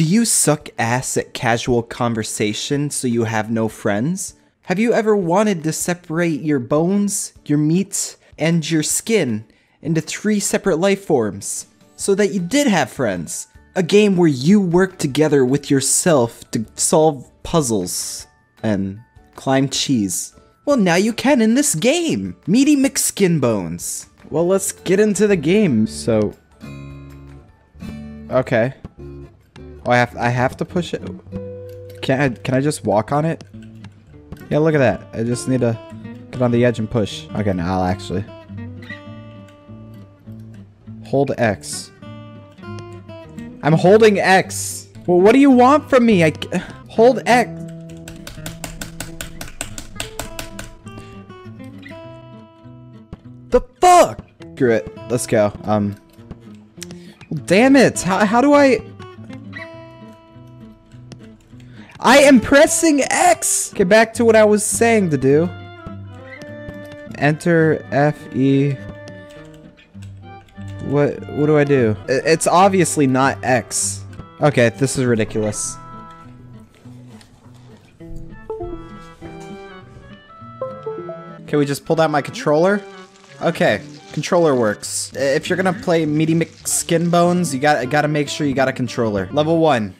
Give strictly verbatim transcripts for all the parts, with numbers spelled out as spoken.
Do you suck ass at casual conversation so you have no friends? Have you ever wanted to separate your bones, your meat, and your skin into three separate life forms so that you did have friends? A game where you work together with yourself to solve puzzles and climb cheese. Well, now you can in this game! Meaty McSkin Bones. Well, let's get into the game, so... Okay. Oh, I have, I have to push it? Can I, can I just walk on it? Yeah, look at that. I just need to get on the edge and push. Okay, now I'll actually. Hold X. I'm holding X. Well, what do you want from me? I hold X. The fuck? Screw it. Let's go. Um. Well, damn it. How, how do I... I am pressing X! Okay, back to what I was saying to do. Enter F E. What, what do I do? It's obviously not X. Okay, this is ridiculous. Can we just pull out my controller? Okay, controller works. If you're gonna play Meaty McSkin Bones, you gotta, gotta make sure you got a controller. Level one,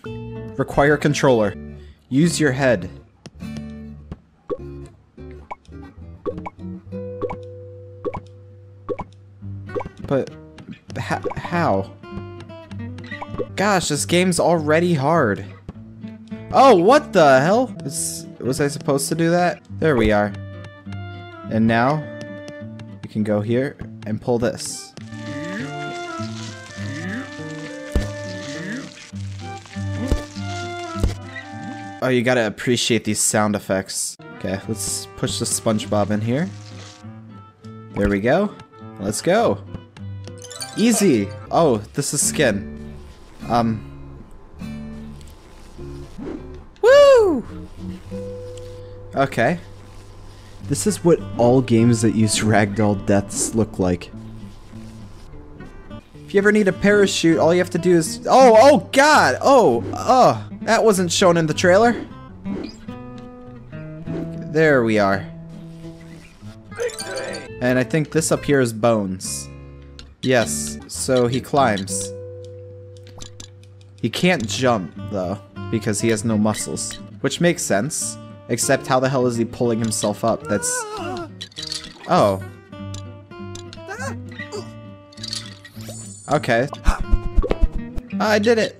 require controller. Use your head. But... how? Gosh, this game's already hard. Oh, what the hell? Is, was I supposed to do that? There we are. And now... you can go here and pull this. Oh, you gotta appreciate these sound effects. Okay, let's push the SpongeBob in here. There we go. Let's go. Easy. Oh, this is skin. Um. Woo! Okay. This is what all games that use ragdoll deaths look like. If you ever need a parachute, all you have to do is... Oh, oh God! Oh, oh. That wasn't shown in the trailer. There we are. And I think this up here is Bones. Yes, so he climbs. He can't jump, though, because he has no muscles. Which makes sense. Except how the hell is he pulling himself up? That's... Oh. Okay. I did it!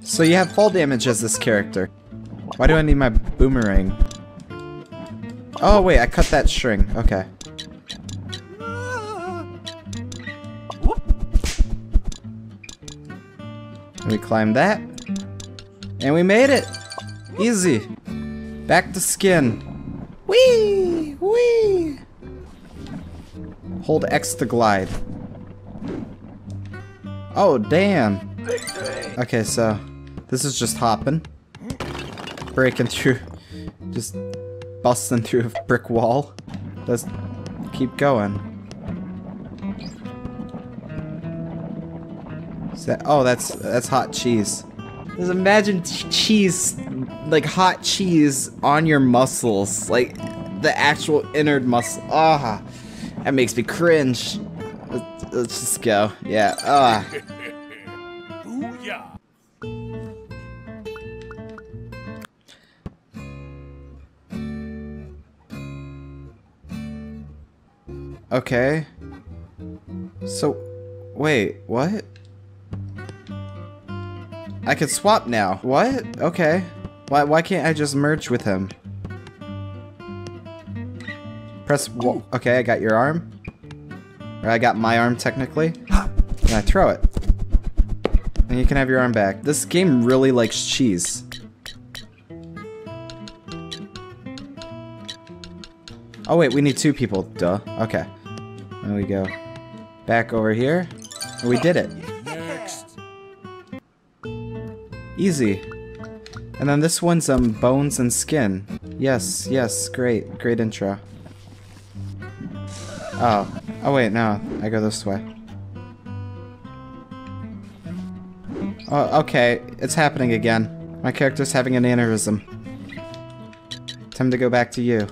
So you have fall damage as this character. Why do I need my boomerang? Oh wait, I cut that string. Okay. We climbed that. And we made it! Easy. Back to skin. Whee! Whee! Hold X to glide. Oh, damn. Okay, so... this is just hopping, breaking through, just busting through a brick wall. Let's keep going. Is that, oh, that's that's hot cheese. Just imagine cheese, like hot cheese on your muscles, like the actual innard muscle. Ah, oh, that makes me cringe. Let's, let's just go. Yeah. Ah. Oh. Okay. So, wait, what? I can swap now. What? Okay. Why, why can't I just merge with him? Press wall. Okay, I got your arm. Or I got my arm, technically. And I throw it. And you can have your arm back. This game really likes cheese. Oh wait, we need two people. Duh. Okay. There we go. Back over here. We did it. Next. Easy. And then this one's um bones and skin. Yes, yes, great. Great intro. Oh. Oh wait, no. I go this way. Oh, okay, it's happening again. My character's having an aneurysm. Time to go back to you.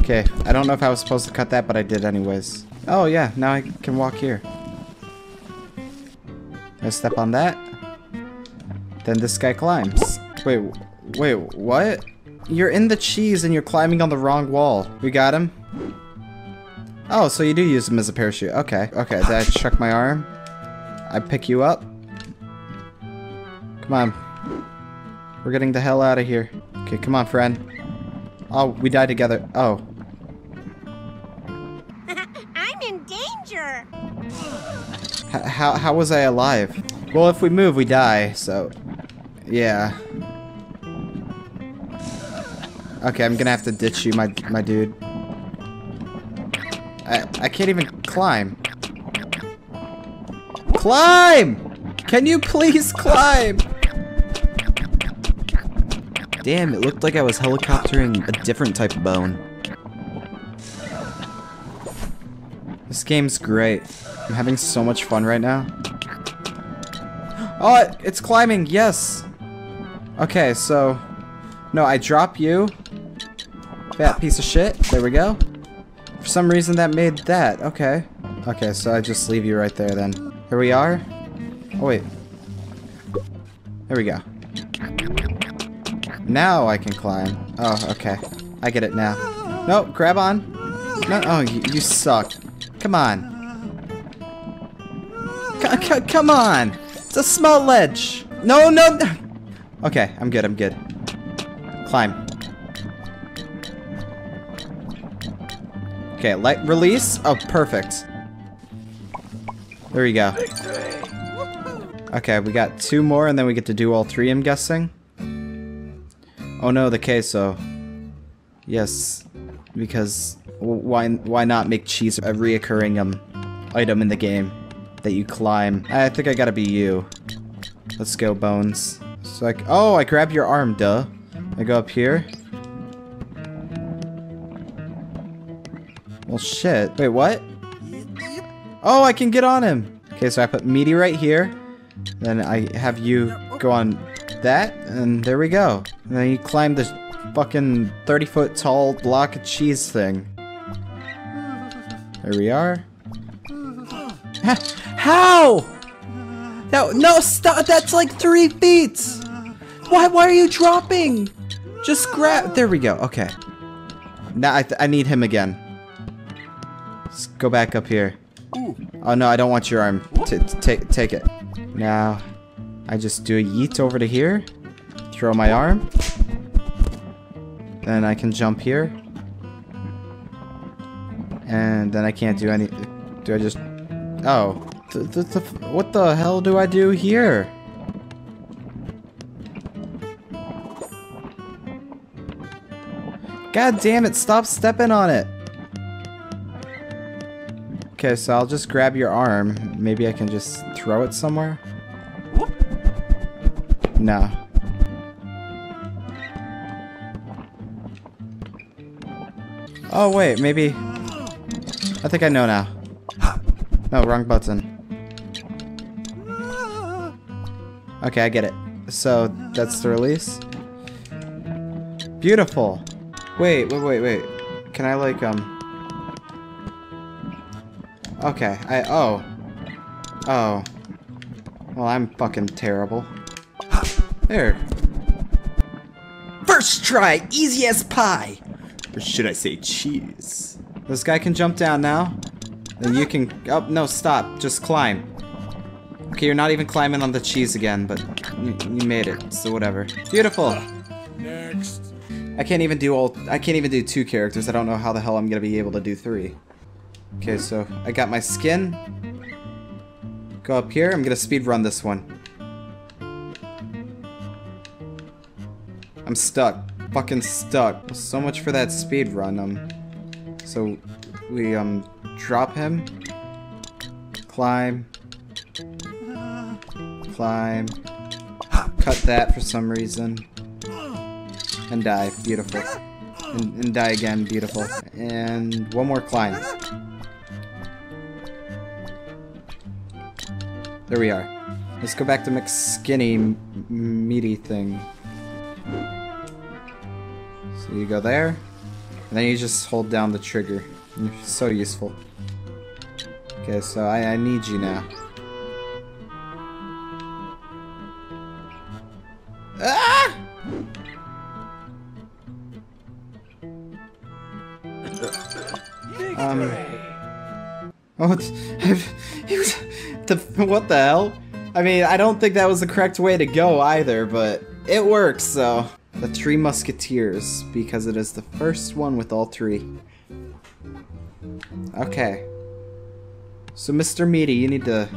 Okay, I don't know if I was supposed to cut that, but I did anyways. Oh yeah, now I can walk here. I step on that. Then this guy climbs. Wait, wait, what? You're in the cheese and you're climbing on the wrong wall. We got him. Oh, so you do use him as a parachute. Okay, okay, did I chuck my arm? I pick you up. Come on. We're getting the hell out of here. Okay, come on, friend. Oh, we die together. Oh. I'm in danger. H how, how was I alive? Well, if we move, we die, so... Yeah. Okay, I'm gonna have to ditch you, my, my dude. I, I can't even climb. Climb! Can you please climb? Damn, it looked like I was helicoptering a different type of bone. This game's great. I'm having so much fun right now. Oh, it, it's climbing, yes! Okay, so... No, I drop you. Fat piece of shit. There we go. For some reason that made that. Okay. Okay, so I just leave you right there then. Here we are. Oh, wait. There we go. Now I can climb. Oh, okay. I get it now. No, grab on. No, oh, you, you suck. Come on. C c come on. It's a small ledge. No, no. no. Okay, I'm good. I'm good. Climb. Okay, let release. Oh, perfect. There we go. Okay, we got two more, and then we get to do all three, I'm guessing. Oh no, the queso. Yes, because why why not make cheese a reoccurring um item in the game that you climb? I think I gotta be you. Let's go, Bones. So I c oh, I grab your arm, duh. I go up here. Well, shit. Wait, what? Oh, I can get on him. Okay, so I put Meaty right here. Then I have you go on that, and there we go. And then you climb this fucking thirty foot tall block of cheese thing. There we are. How? No, no, stop! That's like three feet! Why, why are you dropping? Just grab- there we go, okay. Now I, th I need him again. Let's go back up here. Oh no, I don't want your arm. Take take it. Now, I just do a yeet over to here. Throw my arm. Then I can jump here. And then I can't do any... Do I just... Oh. Th th th what the hell do I do here? God damn it, stop stepping on it! Okay, so I'll just grab your arm. Maybe I can just throw it somewhere? No. Oh, wait, maybe... I think I know now. No, wrong button. Okay, I get it. So, that's the release. Beautiful! Wait, wait, wait, wait. Can I, like, um... Okay, I... Oh. Oh. Well, I'm fucking terrible. There. First try! Easy as pie! Or should I say cheese? This guy can jump down now. Then you can... Oh, no, stop. Just climb. Okay, you're not even climbing on the cheese again, but you, you made it, so whatever. Beautiful! Next. I can't even do all... I can't even do two characters. I don't know how the hell I'm gonna be able to do three. Okay, so I got my skin. Go up here. I'm gonna speed run this one. I'm stuck. Fucking stuck. So much for that speed run. Um, so we um drop him, climb, climb, cut that for some reason, and die. Beautiful. And, and die again. Beautiful. And one more climb. There we are. Let's go back to McSkinny meaty thing. So you go there, and then you just hold down the trigger. You're so useful. Okay, so I, I need you now. Ah! Um. Oh, it was, the, what the hell? I mean, I don't think that was the correct way to go either, but it works, so. The Three Musketeers, because it is the first one with all three. Okay. So, Mister Meaty, you need to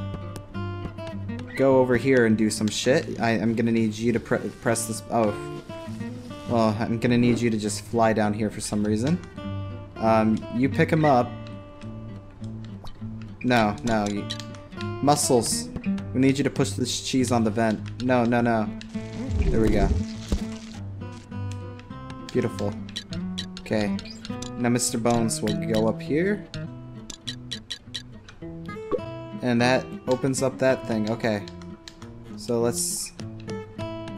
go over here and do some shit. I, I'm gonna need you to pre press this. Oh. Well, I'm gonna need you to just fly down here for some reason. Um, you pick him up. No, no. You, muscles. We need you to push this cheese on the vent. No, no, no. There we go. Beautiful. Okay. Now Mister Bones will go up here. And that opens up that thing. Okay. So let's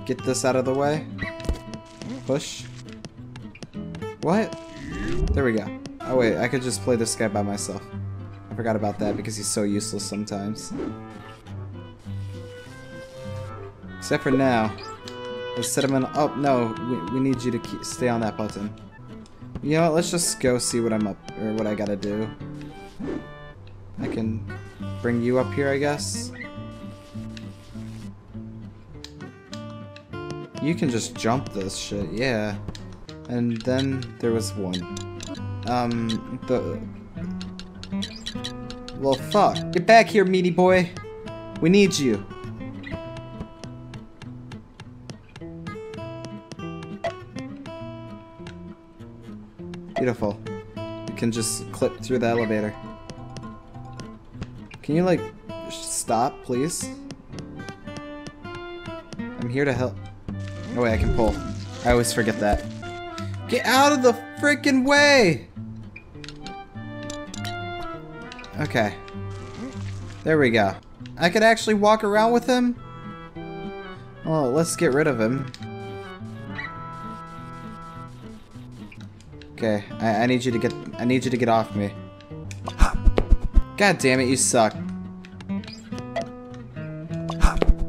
get this out of the way. Push. What? There we go. Oh wait, I could just play this guy by myself. I forgot about that because he's so useless sometimes. Except for now. Let's set him in. Oh, no. We, we need you to keep, stay on that button. You know what? Let's just go see what I'm up or what I gotta do. I can bring you up here, I guess. You can just jump this shit, yeah. And then there was one. Um, the. Well, fuck. Get back here, meaty boy. We need you. Beautiful. You can just clip through the elevator. Can you, like, stop, please? I'm here to help. No way, I can pull. I always forget that. Get out of the freaking way! Okay. There we go. I could actually walk around with him? Well, let's get rid of him. Okay, I, I need you to get I need you to get off me. God damn it, you suck.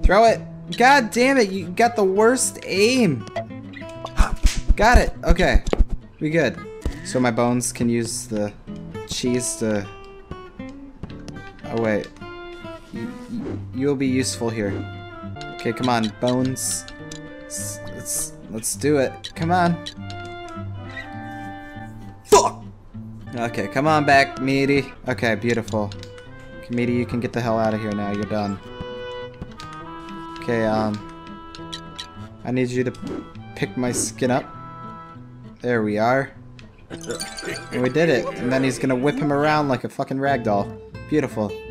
Throw it! God damn it, you got the worst aim! Got it! Okay. We good. So my bones can use the cheese to... Oh wait. You, you'll be useful here. Okay, come on, bones. Let's, let's, let's do it. Come on. Okay, come on back, Meaty. Okay, beautiful. Okay, Meaty, you can get the hell out of here now. You're done. Okay, um... I need you to pick my skin up. There we are. And we did it. And then he's gonna whip him around like a fucking ragdoll. Beautiful.